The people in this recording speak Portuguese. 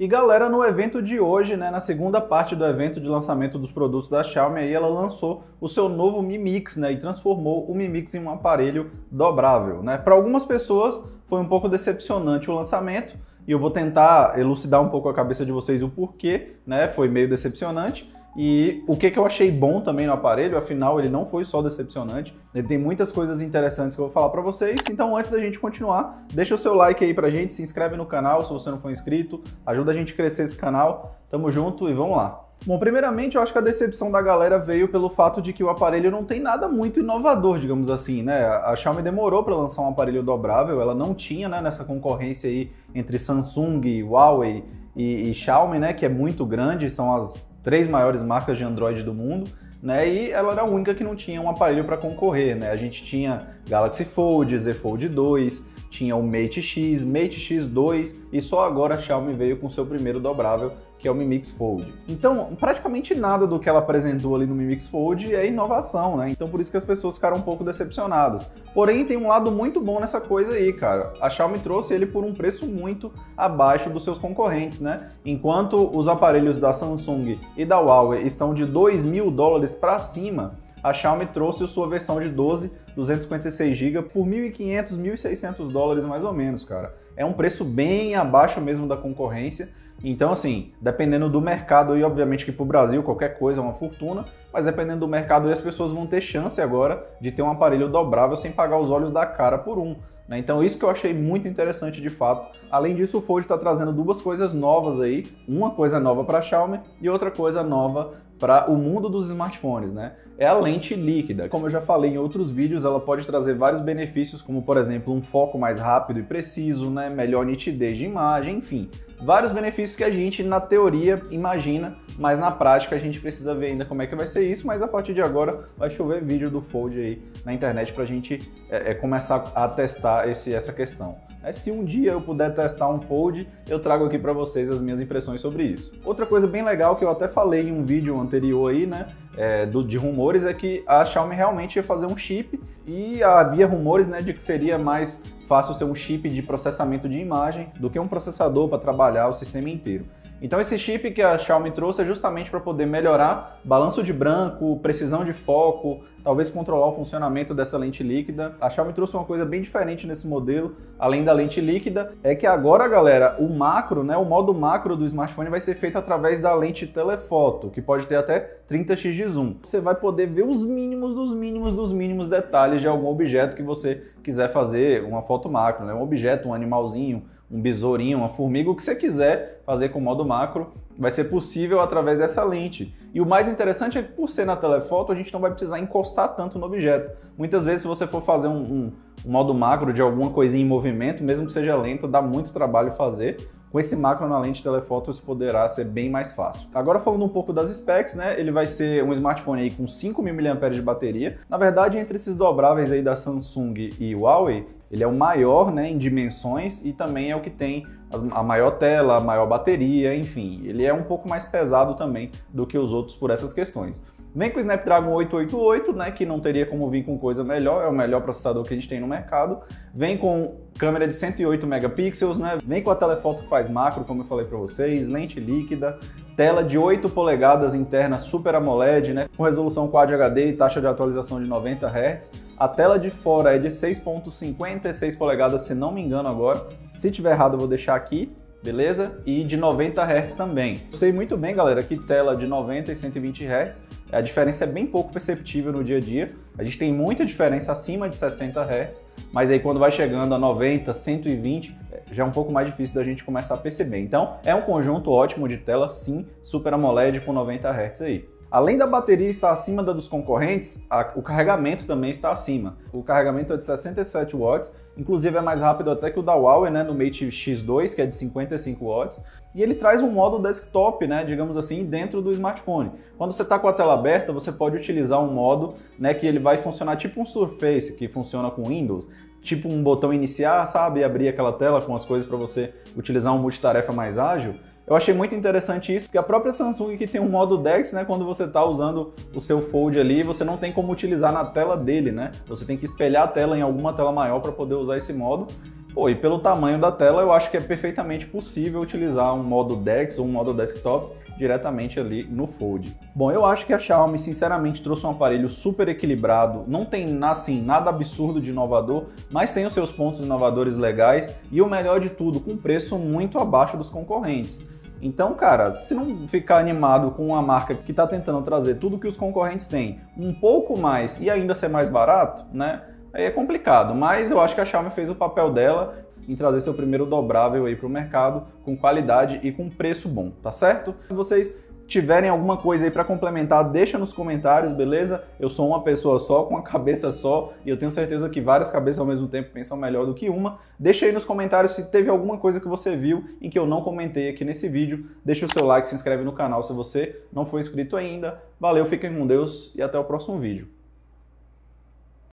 E galera, no evento de hoje, né, na segunda parte do evento de lançamento dos produtos da Xiaomi, aí ela lançou o seu novo Mi Mix, né, e transformou o Mi Mix em um aparelho dobrável, né? Para algumas pessoas foi um pouco decepcionante o lançamento, e eu vou tentar elucidar um pouco a cabeça de vocês o porquê, né? Foi meio decepcionante. E o que eu achei bom também no aparelho, afinal ele não foi só decepcionante, ele tem muitas coisas interessantes que eu vou falar pra vocês. Então antes da gente continuar, deixa o seu like aí pra gente, se inscreve no canal se você não for inscrito, ajuda a gente a crescer esse canal, tamo junto e vamos lá. Bom, primeiramente eu acho que a decepção da galera veio pelo fato de que o aparelho não tem nada muito inovador, digamos assim, né? A Xiaomi demorou para lançar um aparelho dobrável, ela não tinha, né, nessa concorrência aí entre Samsung, Huawei e Xiaomi, né, que é muito grande, são as três maiores marcas de Android do mundo, né? E ela era a única que não tinha um aparelho para concorrer, né? A gente tinha Galaxy Fold, Z Fold 2, tinha o Mate X, Mate X2 e só agora a Xiaomi veio com seu primeiro dobrável, que é o Mi Mix Fold. Então, praticamente nada do que ela apresentou ali no Mi Mix Fold é inovação, né? Então, por isso que as pessoas ficaram um pouco decepcionadas. Porém, tem um lado muito bom nessa coisa aí, cara. A Xiaomi trouxe ele por um preço muito abaixo dos seus concorrentes, né? Enquanto os aparelhos da Samsung e da Huawei estão de US$ 2.000 para cima, a Xiaomi trouxe a sua versão de 12, 256GB por US$ 1.500, US$ 1.600 mais ou menos, cara. É um preço bem abaixo mesmo da concorrência. Então, assim, dependendo do mercado, e obviamente que para o Brasil qualquer coisa é uma fortuna, mas dependendo do mercado, as pessoas vão ter chance agora de ter um aparelho dobrável sem pagar os olhos da cara por um. Né? Então, isso que eu achei muito interessante de fato. Além disso, o Fold está trazendo duas coisas novas aí, uma coisa nova para a Xiaomi e outra coisa nova para o mundo dos smartphones, né? É a lente líquida. Como eu já falei em outros vídeos, ela pode trazer vários benefícios, como por exemplo, um foco mais rápido e preciso, né? Melhor nitidez de imagem, enfim. Vários benefícios que a gente, na teoria, imagina, mas na prática a gente precisa ver ainda como é que vai ser isso, mas a partir de agora vai chover vídeo do Fold aí na internet pra gente começar a testar essa questão. Se um dia eu puder testar um Fold, eu trago aqui pra vocês as minhas impressões sobre isso. Outra coisa bem legal que eu até falei em um vídeo anterior aí, né, de rumores, é que a Xiaomi realmente ia fazer um chip e havia rumores, né, de que seria mais fácil ser um chip de processamento de imagem do que um processador para trabalhar o sistema inteiro. Então esse chip que a Xiaomi trouxe é justamente para poder melhorar balanço de branco, precisão de foco, talvez controlar o funcionamento dessa lente líquida. A Xiaomi trouxe uma coisa bem diferente nesse modelo, além da lente líquida, é que agora, galera, o macro, né, o modo macro do smartphone vai ser feito através da lente telefoto, que pode ter até 30x de zoom. Você vai poder ver os mínimos dos mínimos dos mínimos detalhes de algum objeto que você quiser fazer uma foto macro, né? Um objeto, um animalzinho, um besourinho, uma formiga, o que você quiser fazer com o modo macro, vai ser possível através dessa lente. E o mais interessante é que, por ser na telefoto, a gente não vai precisar encostar tanto no objeto. Muitas vezes, se você for fazer um modo macro de alguma coisinha em movimento, mesmo que seja lento, dá muito trabalho fazer. Com esse macro na lente telefoto, isso poderá ser bem mais fácil. Agora falando um pouco das specs, né? Ele vai ser um smartphone aí com 5.000 mAh de bateria. Na verdade, entre esses dobráveis aí da Samsung e Huawei, ele é o maior, né, em dimensões e também é o que tem a maior tela, a maior bateria, enfim. Ele é um pouco mais pesado também do que os outros por essas questões. Vem com o Snapdragon 888, né, que não teria como vir com coisa melhor, é o melhor processador que a gente tem no mercado. Vem com câmera de 108 megapixels, né, vem com a telefoto que faz macro, como eu falei para vocês, lente líquida, tela de 8 polegadas interna Super AMOLED, né, com resolução Quad HD e taxa de atualização de 90 Hz. A tela de fora é de 6.56 polegadas, se não me engano agora. Se tiver errado, eu vou deixar aqui. Beleza? E de 90 Hz também. Eu sei muito bem, galera, que tela de 90 e 120 Hz, a diferença é bem pouco perceptível no dia a dia. A gente tem muita diferença acima de 60 Hz, mas aí quando vai chegando a 90, 120, já é um pouco mais difícil da gente começar a perceber. Então, é um conjunto ótimo de tela, sim, Super AMOLED com 90 Hz aí. Além da bateria estar acima da dos concorrentes, o carregamento também está acima. O carregamento é de 67 watts, inclusive é mais rápido até que o da Huawei, né, no Mate X2, que é de 55 watts. E ele traz um modo desktop, né, digamos assim, dentro do smartphone. Quando você está com a tela aberta, você pode utilizar um modo, né, que ele vai funcionar tipo um Surface, que funciona com Windows, tipo um botão iniciar, sabe, e abrir aquela tela com as coisas para você utilizar um multitarefa mais ágil. Eu achei muito interessante isso, porque a própria Samsung que tem um modo DeX, né, quando você está usando o seu Fold ali, você não tem como utilizar na tela dele, né? Você tem que espelhar a tela em alguma tela maior para poder usar esse modo. Pô, e pelo tamanho da tela, eu acho que é perfeitamente possível utilizar um modo DeX ou um modo desktop diretamente ali no Fold. Bom, eu acho que a Xiaomi sinceramente trouxe um aparelho super equilibrado, não tem assim nada absurdo de inovador, mas tem os seus pontos inovadores legais e o melhor de tudo, com preço muito abaixo dos concorrentes. Então, cara, se não ficar animado com uma marca que está tentando trazer tudo que os concorrentes têm, um pouco mais e ainda ser mais barato, né? Aí é complicado, mas eu acho que a Xiaomi fez o papel dela em trazer seu primeiro dobrável aí para o mercado, com qualidade e com preço bom, tá certo? Se vocês tiverem alguma coisa aí para complementar, deixa nos comentários, beleza? Eu sou uma pessoa só, com uma cabeça só, e eu tenho certeza que várias cabeças ao mesmo tempo pensam melhor do que uma. Deixa aí nos comentários se teve alguma coisa que você viu e que eu não comentei aqui nesse vídeo. Deixa o seu like, se inscreve no canal se você não for inscrito ainda. Valeu, fiquem com Deus e até o próximo vídeo.